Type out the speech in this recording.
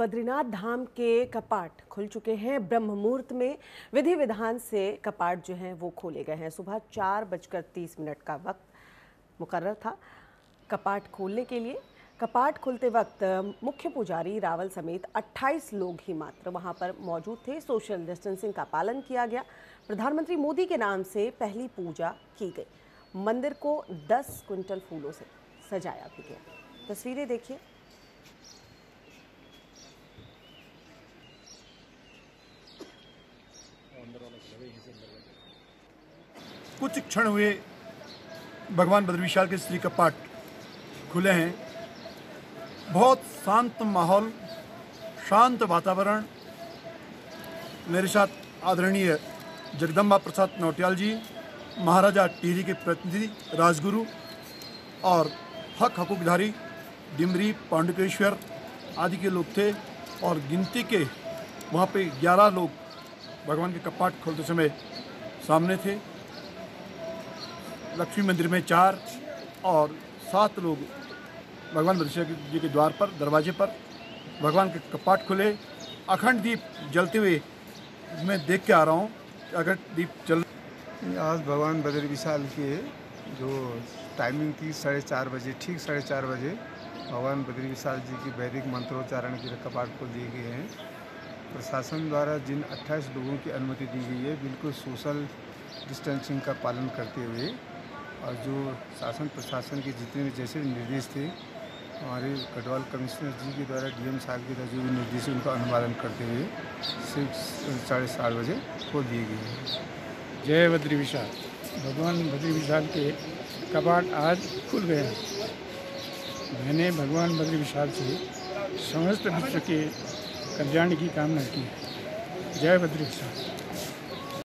बद्रीनाथ धाम के कपाट खुल चुके हैं। ब्रह्म मूहुर्त में विधि विधान से कपाट जो हैं वो खोले गए हैं। सुबह 4:30 का वक्त मुकर्रर था कपाट खोलने के लिए। कपाट खुलते वक्त मुख्य पुजारी रावल समेत 28 लोग ही मात्र वहां पर मौजूद थे। सोशल डिस्टेंसिंग का पालन किया गया। प्रधानमंत्री मोदी के नाम से पहली पूजा की गई। मंदिर को 10 क्विंटल फूलों से सजाया भी गया। तस्वीरें देखिए। कुछ क्षण हुए भगवान बद्री विशाल के श्री कपाट खुले हैं। बहुत शांत माहौल, शांत वातावरण। मेरे साथ आदरणीय जगदम्बा प्रसाद नौटियाल जी, महाराजा टिहरी के प्रतिनिधि राजगुरु और हक हकूकधारी डिमरी पांडुकेश्वर आदि के लोग थे और गिनती के वहाँ पे 11 लोग भगवान के कपाट खोलते समय सामने थे। लक्ष्मी मंदिर में 4 और 7 लोग भगवान बद्री जी के द्वार पर, दरवाजे पर भगवान के कपाट खुले। अखंड दीप जलते हुए मैं देख के आ रहा हूँ। अखंड दीप जल आज भगवान बद्री विशाल के जो टाइमिंग थी 4:30 बजे, ठीक 4:30 बजे भगवान बद्री विशाल जी की वैदिक मंत्रोच्चारण के कपाट खोल दिए गए हैं। प्रशासन द्वारा जिन 28 लोगों की अनुमति दी गई है, बिल्कुल सोशल डिस्टेंसिंग का पालन करते हुए, और जो शासन प्रशासन के जितने भी जैसे निर्देश थे, हमारे गढ़वाल कमिश्नर जी के द्वारा, डीएम साहब के द्वारा जो भी निर्देश है उनका अनुपालन करते हुए सिर्फ 4:30 बजे खोल दिए गए हैं। जय बद्री विशाल। भगवान बद्री विशाल के कपाट आज खुल गए हैं। मैंने भगवान बद्री विशाल से समस्त विश्व के कल्याण की कामना की। जय बद्री विशाल।